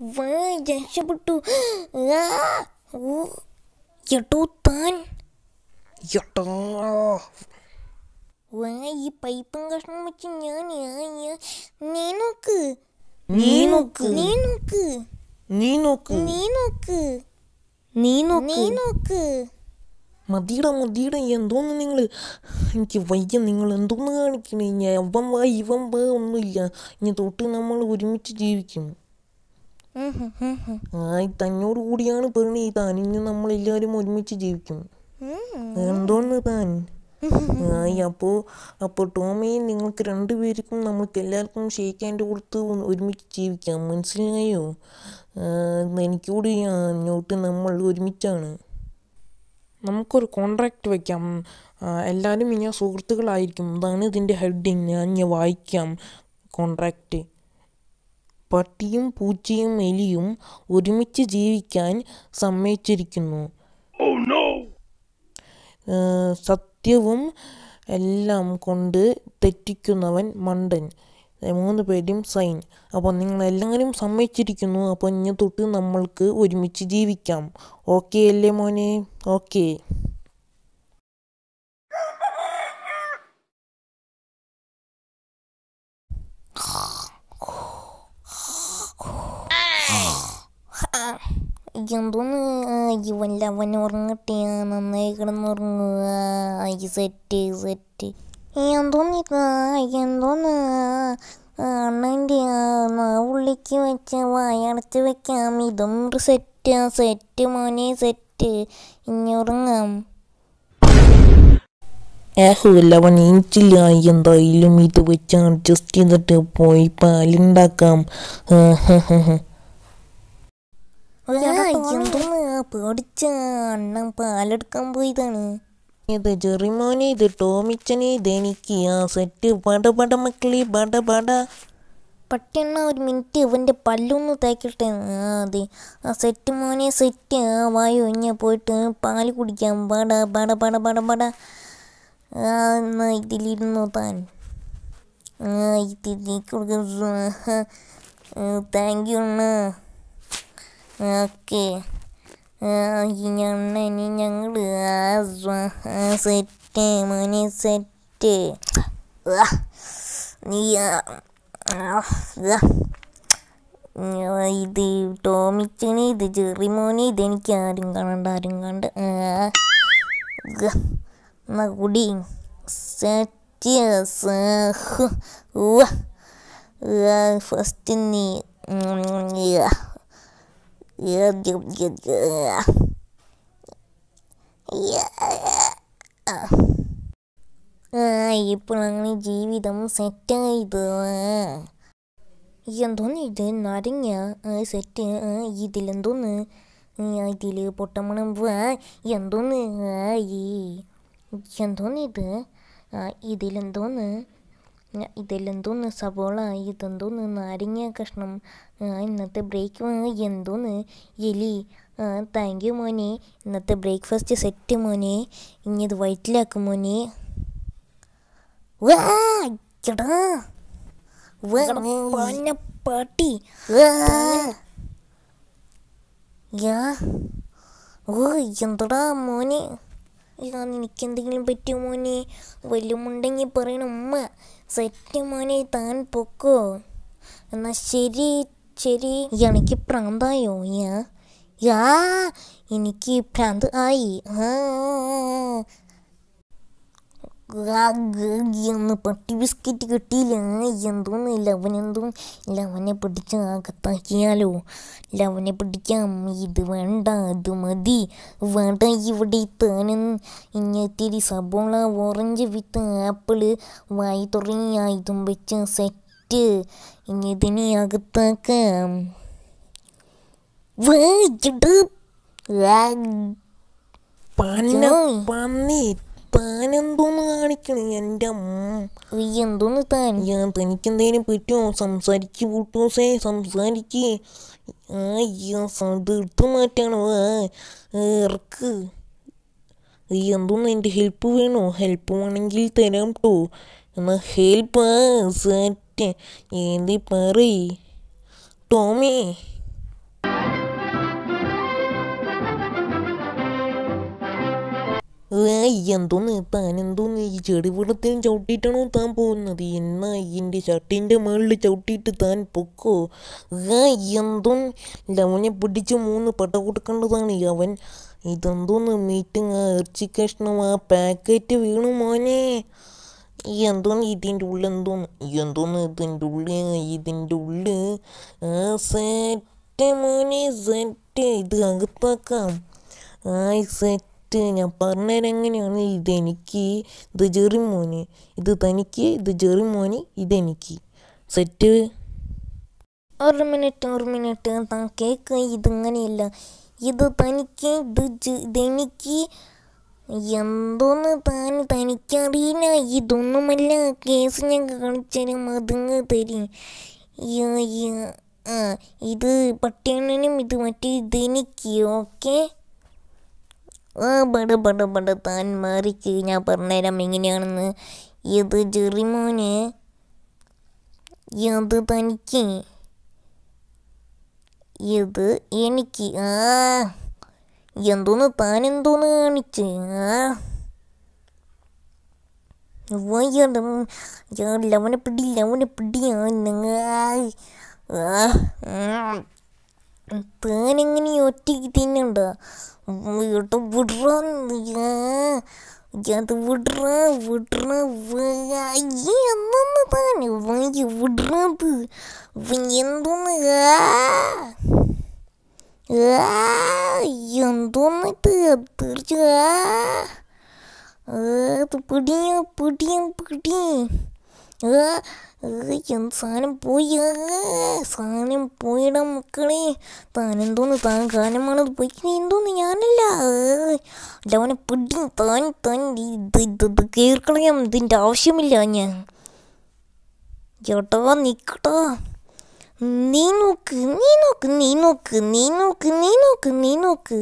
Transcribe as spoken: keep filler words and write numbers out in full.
Vai, așa bătu. Я тут, Тань. Я тут. Ой, пойдешь на матиняне. Нинука. Нинука. Нинука. Нинука. Нинука. Нинука. Нинука. Мадира, Мадира, я дону нингли. Инки вайя нингли, дону аркине. Я вам вай, вам вай, он я. Не тоты намал уримити дивиким. Ай, Таньор, Уриан, Перни, Тань, не нам лежали модмичи девки. Эндон, Тань. Ай, апо, апо, Томи, Нингл, Кранди, Верикум, нам келяркум, шейкенд, Урту, Удмичи девки, Мунсилаю. Ненки Уриан, Ньоты, нам лудмичана. Намкор контракт векам. Эллари меня суртык лайким, Данит, инди хеддинг, не вайким, контракты. പട്ടിയും പൂച്ചയും എലിയും ഒരുമിച്ച് ജീവിക്കാൻ സമ്മതിച്ചിരിക്കുന്നു. സത്യവും എല്ലാം കൊണ്ട് തെറ്റിക്കുന്നവൻ മണ്ടൻ. മൂന്ന് പേരും സൈൻ. അപ്പോൾ നിങ്ങളെല്ലാവരും സമ്മതിച്ചിരിക്കുന്നു. അപ്പോൾ ഇനി തൊട്ട് നമ്മൾക്ക് ഒരുമിച്ച് ജീവിക്കാം. ഓക്കെ അല്ലേ മോനെ? ഓക്കെ. എന്തോന്ന് ഇവല്ല അവൻ ഉറങ്ങട്ടെ, നന്നായി കിടന്നുറങ്ങുക. സെറ്റ് സെറ്റ് എന്തോന്നി എന്തോന്ന് അണ്ണൻ്റെ ഉള്ളിക്ക് വെച്ച വായടച്ച് വെക്കാം. ഇതും സെറ്റ് സെറ്റ് മോനെ സെറ്റ്. ഇനി ഉറങ്ങാം. ഏഹുവല്ല അവൻ എനിച്ചില്ല. എന്തായാലും ഇത് വെച്ച് അഡ്ജസ്റ്റ് ചെയ്തിട്ട് പോയി പാലുണ്ടാക്കാം. പേടിച്ച അണ്ണൻ പാലെടുക്കാൻ പോയതാണ്. ഇത് ജെറിമോനെ, ഇത് ടോമിച്ചനെ, ഇതെനിക്ക്. ആ സെറ്റ് പട പട മക്കളെ പട പട. പട്ടിയണ്ണ ഒരു മിനിറ്റ്, ഇവൻ്റെ പല്ലൊന്ന് തേക്കട്ടെ. ആ അതെ, ആ സെറ്റ് മോനെ സെറ്റ്. ആ വായു ഇങ്ങനെ പോയിട്ട് പാല് കുടിക്കാം. പട പട പട പട പട. ആ എന്നാ ഇതിലിരുന്നു താൻ. ആ ഇതിൽ താങ്ക് യു അണ്ണ. ഓക്കെ, ഇനി ഞങ്ങൾ സെറ്റ് മോനെ സെറ്റ്. ഇത് ടോമിച്ചന്, ഇത് ജെറിമോനെ, ഇതെനിക്ക്. ആരും കാണണ്ട, ആരും കണ്ട് എന്നാ കൂടി സെറ്റ്. ഫസ്റ്റ് നീ ഇപ്പോഴാണ് ജീവിതം സെറ്റായത്. എന്തോന്ന് ഇത് നരങ്ങ സെറ്റ്. ഇതിലെന്തോന്ന് ഇതിൽ പൊട്ടമണം. എന്തോന്ന് എന്തോന്ന് ഇത് ഇതിലെന്തോന്ന് ഇതിലെന്തോന്ന് സവോള. ഇതെന്തോന്ന് നാരങ്ങ കഷ്ണം. ഇന്നത്തെ ബ്രേക്ക് എന്തോന്ന് എലി. താങ്ക് യു മോനെ, ഇന്നത്തെ ബ്രേക്ക്ഫാസ്റ്റ് സെറ്റ് മോനെ. ഇനി ഇത് വയറ്റിലാക്കും മോനെ. പാട്ടി ഓ എന്തടാ മോനെ. എനിക്കെന്തെങ്കിലും പറ്റുമോ മോനെ? വല്ലുമുണ്ടെങ്കിൽ പറയണം. ഉമ്മ സെറ്റ് മോനെ, താൻ പൊക്കോ. എന്നാ ശരി ശരി. എനിക്ക് പ്രാന്തായോ? യാ യാ എനിക്ക് പ്രാന്ത് ആയി. ഒന്ന് പട്ടി ബിസ്ക്കറ്റ് കിട്ടിയില്ല. എന്തോന്ന് ലവനെന്തോ ലവനെ പിടിച്ച് അകത്താക്കിയാലോ? ലവനെ പിടിക്കാം. ഇത് വേണ്ട, ഇത് മതി. വേണ്ട ഇവിടെ താൻ. ഇങ്ങത്തിരി സബോള, ഓറഞ്ച് വിത്ത് ആപ്പിള് വായി തുടങ്ങി. ഇതും വെച്ച് സെറ്റ്. ഇനി ഇതിനെ അകത്താക്കാം. താനെന്തോന്ന് കാണിക്കണേ എൻ്റെ അമ്മ? എന്തോന്ന് താൻ? ഞാൻ തനിക്കെന്തേലും പറ്റുമോ? സംസാരിക്ക് പൂട്ടൂസേ, സംസാരിക്ക്. ആ അത് എടുത്തു മാറ്റാണോ? ആ ഇറക്ക്. എന്തോന്ന് എൻ്റെ ഹെൽപ്പ് വേണോ? ഹെൽപ്പ് വേണമെങ്കിൽ തരാം കേട്ടോ. എന്നാ ഹെൽപ്പ് സെറ്റ്. ഏന്തി പറയ് ടോമി. എന്തൊന്ന് താൻ എന്തോന്ന് ഈ ചെടി വെള്ളത്തിൽ ചവിട്ടിയിട്ടാണോ താൻ പോകുന്നത്? എന്നാ എൻ്റെ ഷർട്ടിൻ്റെ മുകളിൽ ചവിട്ടിയിട്ട് താൻ പൊക്കോ. എന്തോ ലവനെ പിടിച്ച് മൂന്ന് പട കൊടുക്കേണ്ടതാണ് അവൻ. ഇതെന്തോന്ന് മീറ്റിംഗ്, ആ ഇറച്ചി കഷ്ണം, ആ പാക്കറ്റ് വീണു മോനെ. എന്തോന്ന് ഇതിൻ്റെ ഉള്ളിൽ എന്തോന്ന് എന്തോന്ന് ഇതിൻ്റെ ഉള്ളിൽ ഇതിൻ്റെ ഉള്ളിൽ ആ സെറ്റ് മോനെ, സെറ്റ് ഇത് അകത്താക്കാം. ആ സെറ്റ് ഞാൻ പറഞ്ഞുതരാം എങ്ങനെയാണ്. ഇതെനിക്ക്, ഇത് ജെറി മോന്, ഇത് തനിക്ക്, ഇത് ജെറി മോന്, ഇതെനിക്ക്. സെറ്റ്. ഒരു മിനിറ്റ് ഒരു മിനിറ്റ് താൻ കേക്ക്, ഇതിങ്ങനെയല്ല. ഇത് തനിക്ക്, ഇത് ഇതെനിക്ക്. എന്തോന്ന് താൻ തനിക്കറിയില്ല. ഇതൊന്നുമല്ല കേസ്, ഞാൻ കാണിച്ചുതരാം. അതിങ്ങ് തരും. ആ ഇത് പട്ടിയണ്ണനും ഇത് മറ്റേ ഇതെനിക്ക്. ഓക്കെ. ആ പട പട പട താൻ മാറിക്ക്, ഞാൻ പറഞ്ഞുതരാം എങ്ങനെയാണെന്ന്. ഇത് ജെറി മോന്, ഇത് തനിക്ക്, ഇത് എനിക്ക്. ആ എന്തോന്ന് താൻ എന്തോന്ന് കാണിച്ച്. ആ ലവനെ പിടി ലവനെ പിടി. ആ താനെങ്ങനെ ഒറ്റയ്ക്ക് തിന്നണ്ട. ഇട്ട് വിടറാൻ, അത് വിടറാ വിടറാ എന്തോന്ന് താൻ വിടറത് എന്തോന്ന്. എന്തോന്നിട്ട് തീർച്ച പിടിയ പിടിയ പിടി. എന്ത് സാധനം പോയി, സാധനം പോയിടാം മക്കളെ. താനെന്തോന്ന് താൻ കാലമാണത് പോയിക്കണേ. എന്തോന്ന് ഞാനല്ല, ലവനെ പിടി. താൻ താൻ ഇത് ഇത് കീർക്കളയാം, ഇതിൻ്റെ ആവശ്യമില്ല. ഞാൻ ചേട്ടാ നിക്കട്ടാ, നീ നോക്ക് നീ നോക്ക് നീ നോക്ക് നീ നോക്ക് നീ നോക്ക് നീ നോക്ക്.